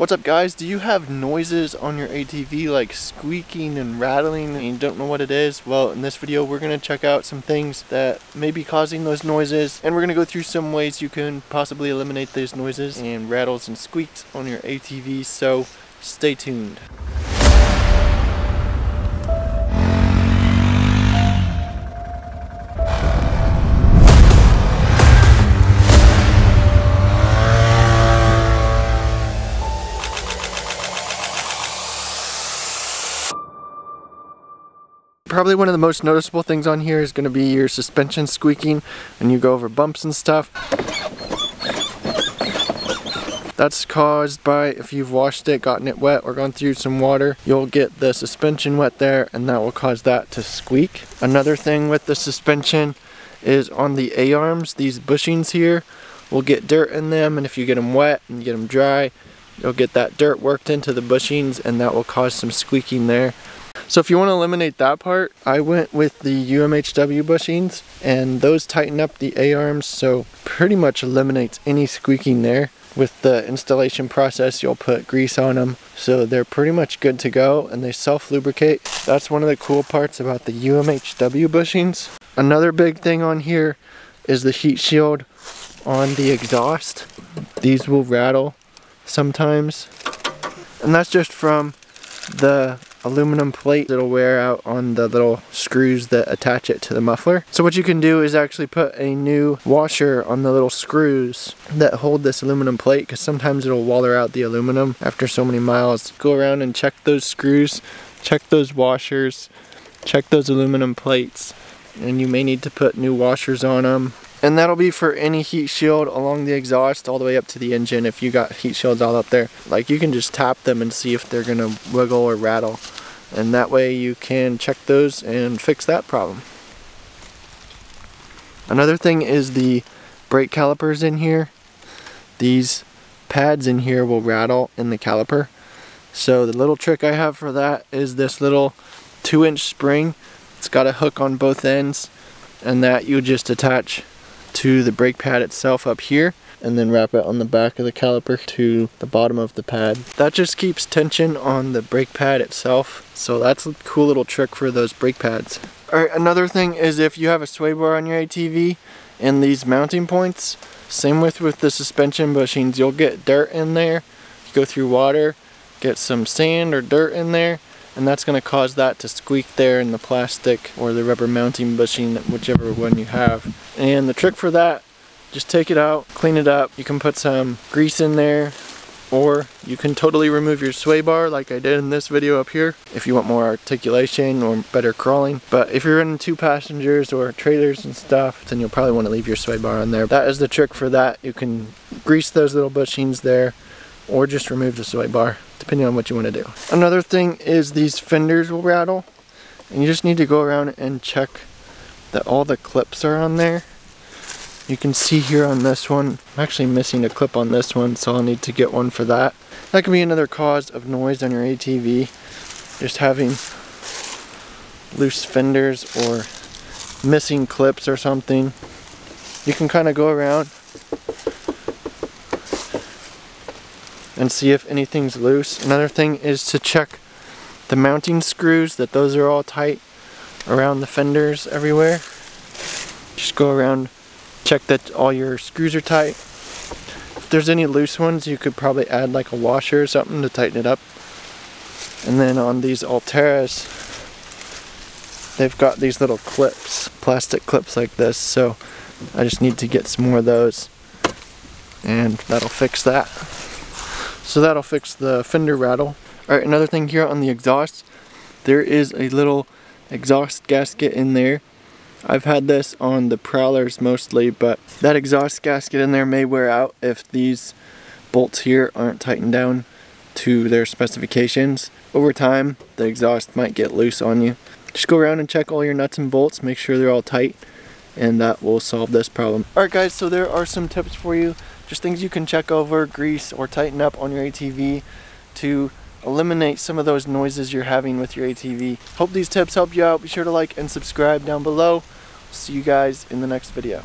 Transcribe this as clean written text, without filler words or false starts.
What's up guys? Do you have noises on your ATV like squeaking and rattling and you don't know what it is? Well, in this video we're going to check out some things that may be causing those noises, and we're going to go through some ways you can possibly eliminate those noises and rattles and squeaks on your ATV, so stay tuned. Probably one of the most noticeable things on here is going to be your suspension squeaking and you go over bumps and stuff. That's caused by if you've washed it, gotten it wet, or gone through some water, you'll get the suspension wet there and that will cause that to squeak. Another thing with the suspension is on the A-arms, these bushings here will get dirt in them, and if you get them wet and you get them dry, you'll get that dirt worked into the bushings and that will cause some squeaking there. So if you want to eliminate that part, I went with the UHMW bushings, and those tighten up the A-arms, so pretty much eliminates any squeaking there. With the installation process, you'll put grease on them, so they're pretty much good to go, and they self-lubricate. That's one of the cool parts about the UHMW bushings. Another big thing on here is the heat shield on the exhaust. These will rattle sometimes, and that's just from the aluminum plate. It'll wear out on the little screws that attach it to the muffler. So what you can do is actually put a new washer on the little screws that hold this aluminum plate, because sometimes it'll waller out the aluminum after so many miles. Go around and check those screws, check those washers, check those aluminum plates, and you may need to put new washers on them. And that'll be for any heat shield along the exhaust all the way up to the engine. If you got heat shields all up there, like, you can just tap them and see if they're gonna wiggle or rattle. And that way you can check those and fix that problem. Another thing is the brake calipers in here. These pads in here will rattle in the caliper. So the little trick I have for that is this little 2-inch spring. It's got a hook on both ends, and that you just attach to the brake pad itself up here, and then wrap it on the back of the caliper to the bottom of the pad. That just keeps tension on the brake pad itself, so that's a cool little trick for those brake pads. Alright, another thing is if you have a sway bar on your ATV and these mounting points, same with the suspension bushings, you'll get dirt in there. You go through water, get some sand or dirt in there, and that's going to cause that to squeak there in the plastic or the rubber mounting bushing, whichever one you have. And the trick for that, just take it out, clean it up. You can put some grease in there, or you can totally remove your sway bar like I did in this video up here if you want more articulation or better crawling. But if you're running 2 passengers or trailers and stuff, then you'll probably want to leave your sway bar on there. That is the trick for that. You can grease those little bushings there, or just remove the sway bar, depending on what you want to do. Another thing is these fenders will rattle, and you just need to go around and check that all the clips are on there. You can see here on this one, I'm actually missing a clip on this one, so I'll need to get one for that. That can be another cause of noise on your ATV, just having loose fenders or missing clips or something. You can kind of go around and see if anything's loose. Another thing is to check the mounting screws, that those are all tight around the fenders everywhere. Just go around, check that all your screws are tight. If there's any loose ones, you could probably add like a washer or something to tighten it up. And then on these Alterras, they've got these little clips, plastic clips like this, so I just need to get some more of those, and that'll fix that. So that'll fix the fender rattle. Alright, another thing here on the exhaust, there is a little exhaust gasket in there. I've had this on the Prowlers mostly, but that exhaust gasket in there may wear out if these bolts here aren't tightened down to their specifications. Over time, the exhaust might get loose on you. Just go around and check all your nuts and bolts, make sure they're all tight, and that will solve this problem. Alright guys, so there are some tips for you. Just things you can check over, grease, or tighten up on your ATV to eliminate some of those noises you're having with your ATV. Hope these tips help you out. Be sure to like and subscribe down below. See you guys in the next video.